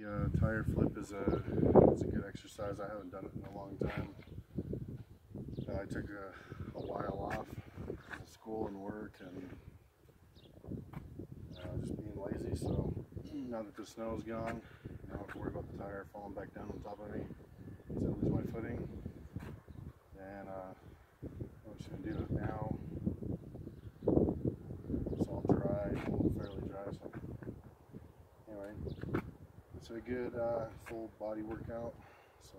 The tire flip is a good exercise. I haven't done it in a long time. I took a while off from school and work and just being lazy, so now that the snow's gone, I don't have to worry about the tire falling back down on top of me. So I lose my footing, and I'm just going to do it now. It's all dry, fairly dry, so anyway, it's a good full body workout, so